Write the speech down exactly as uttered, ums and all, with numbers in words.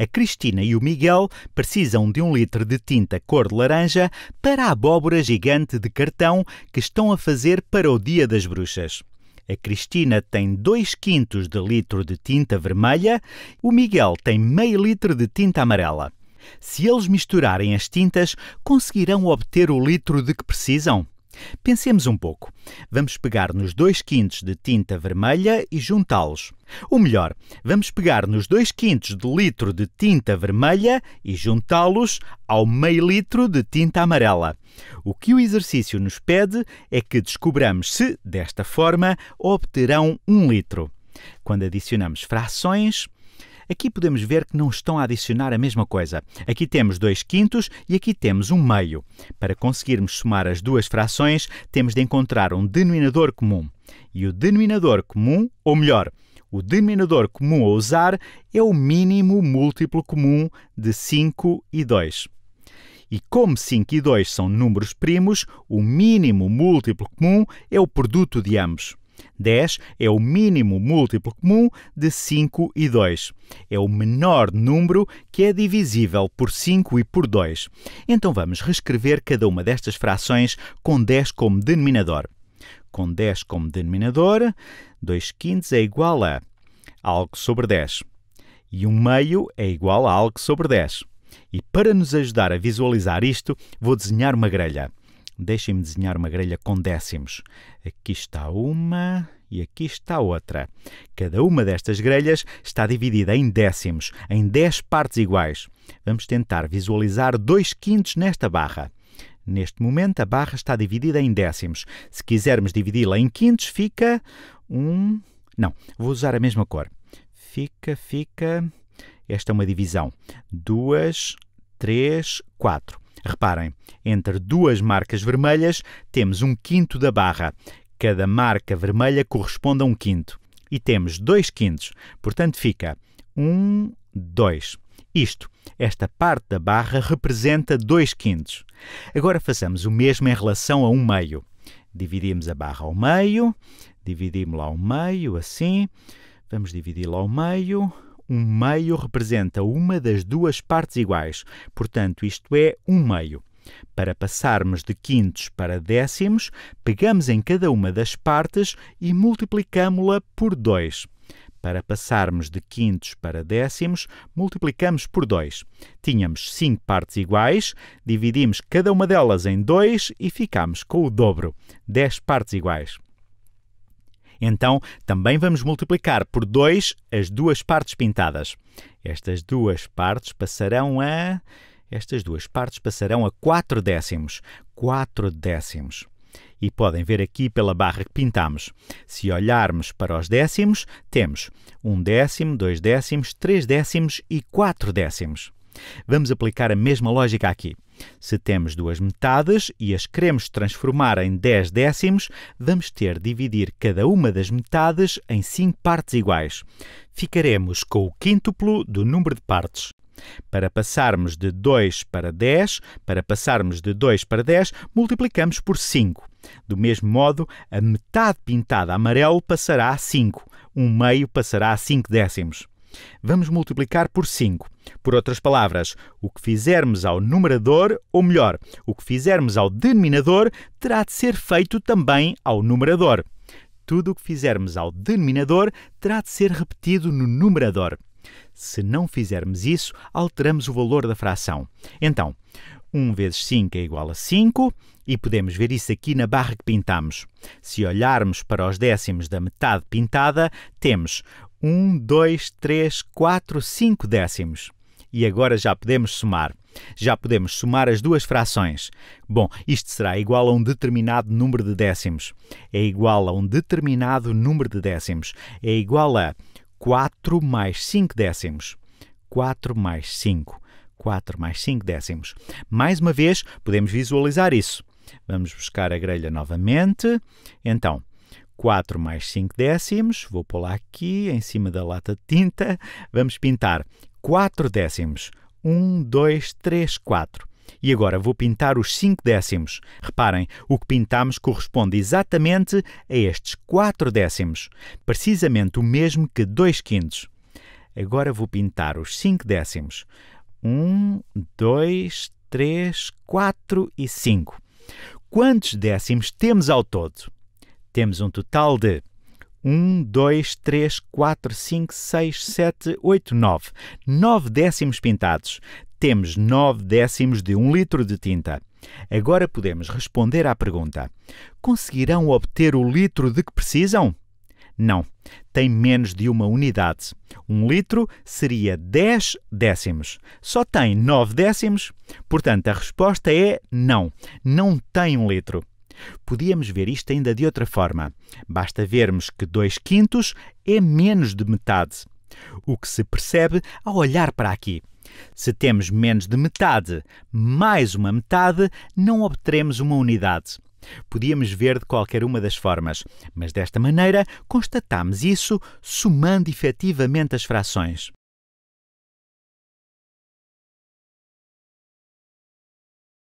A Cristina e o Miguel precisam de um litro de tinta cor de laranja para a abóbora gigante de cartão que estão a fazer para o Dia das Bruxas. A Cristina tem dois quintos de litro de tinta vermelha, o Miguel tem meio litro de tinta amarela. Se eles misturarem as tintas, conseguirão obter o litro de que precisam? Pensemos um pouco. Vamos pegar nos dois quintos de tinta vermelha e juntá-los. Ou melhor, vamos pegar nos dois quintos de litro de tinta vermelha e juntá-los ao meio litro de tinta amarela. O que o exercício nos pede é que descobramos se, desta forma, obterão um litro. Quando adicionamos frações, aqui podemos ver que não estão a adicionar a mesma coisa. Aqui temos dois quintos e aqui temos um meio. Para conseguirmos somar as duas frações, temos de encontrar um denominador comum. E o denominador comum, ou melhor, o denominador comum a usar é o mínimo múltiplo comum de cinco e dois. E como cinco e dois são números primos, o mínimo múltiplo comum é o produto de ambos. dez é o mínimo múltiplo comum de cinco e dois. É o menor número que é divisível por cinco e por dois. Então vamos reescrever cada uma destas frações com dez como denominador. Com dez como denominador, dois quintos é igual a algo sobre dez. E um meio é igual a algo sobre dez. E para nos ajudar a visualizar isto, vou desenhar uma grelha. Deixem-me desenhar uma grelha com décimos. Aqui está uma e aqui está outra. Cada uma destas grelhas está dividida em décimos, em dez partes iguais. Vamos tentar visualizar dois quintos nesta barra. Neste momento a barra está dividida em décimos. Se quisermos dividi-la em quintos, fica um... Não, vou usar a mesma cor. Fica, fica... Esta é uma divisão. dois, três, quatro. Reparem, entre duas marcas vermelhas temos um quinto da barra. Cada marca vermelha corresponde a um quinto. E temos dois quintos, portanto fica um, dois. Isto, esta parte da barra representa dois quintos. Agora façamos o mesmo em relação a um meio. Dividimos a barra ao meio, dividimos-la ao meio, assim. Vamos dividi-la ao meio. Um meio representa uma das duas partes iguais, portanto, isto é um meio. Para passarmos de quintos para décimos, pegamos em cada uma das partes e multiplicamos-la por dois. Para passarmos de quintos para décimos, multiplicamos por dois. Tínhamos cinco partes iguais, dividimos cada uma delas em dois e ficamos com o dobro, dez partes iguais. Então, também vamos multiplicar por dois as duas partes pintadas. Estas duas partes passarão a... Estas duas partes passarão a quatro décimos. quatro décimos. E podem ver aqui pela barra que pintamos. Se olharmos para os décimos, temos um décimo, dois décimos, três décimos e quatro décimos. Vamos aplicar a mesma lógica aqui. Se temos duas metades e as queremos transformar em dez décimos, vamos ter de dividir cada uma das metades em cinco partes iguais. Ficaremos com o quíntuplo do número de partes. Para passarmos de dois para dez, para passarmos de dois para dez, multiplicamos por cinco. Do mesmo modo, a metade pintada amarelo passará a cinco. Um meio passará a cinco décimos. Vamos multiplicar por cinco. Por outras palavras, o que fizermos ao numerador, ou melhor, o que fizermos ao denominador, terá de ser feito também ao numerador. Tudo o que fizermos ao denominador terá de ser repetido no numerador. Se não fizermos isso, alteramos o valor da fração. Então, um vezes cinco é igual a cinco, e podemos ver isso aqui na barra que pintamos. Se olharmos para os décimos da metade pintada, temos um, dois, três, quatro, cinco décimos. E agora já podemos somar. Já podemos somar as duas frações. Bom, isto será igual a um determinado número de décimos. É igual a um determinado número de décimos. É igual a quatro mais cinco décimos. quatro mais cinco. quatro mais cinco décimos. Mais uma vez, podemos visualizar isso. Vamos buscar a grelha novamente. Então, quatro mais cinco décimos, vou pô-la aqui, em cima da lata de tinta. Vamos pintar quatro décimos. um, dois, três, quatro. E agora vou pintar os cinco décimos. Reparem, o que pintamos corresponde exatamente a estes quatro décimos. Precisamente o mesmo que dois quintos. Agora vou pintar os cinco décimos. um, dois, três, quatro e cinco. Quantos décimos temos ao todo? Temos um total de um, dois, três, quatro, cinco, seis, sete, oito, nove. nove décimos pintados. Temos nove décimos de um litro de tinta. Agora podemos responder à pergunta: conseguirão obter o litro de que precisam? Não, tem menos de uma unidade. Um litro seria dez décimos. Só tem nove décimos, portanto a resposta é não. Não tem um litro. Podíamos ver isto ainda de outra forma. Basta vermos que dois quintos é menos de metade. O que se percebe ao olhar para aqui. Se temos menos de metade mais uma metade, não obteremos uma unidade. Podíamos ver de qualquer uma das formas, mas desta maneira constatamos isso somando efetivamente as frações.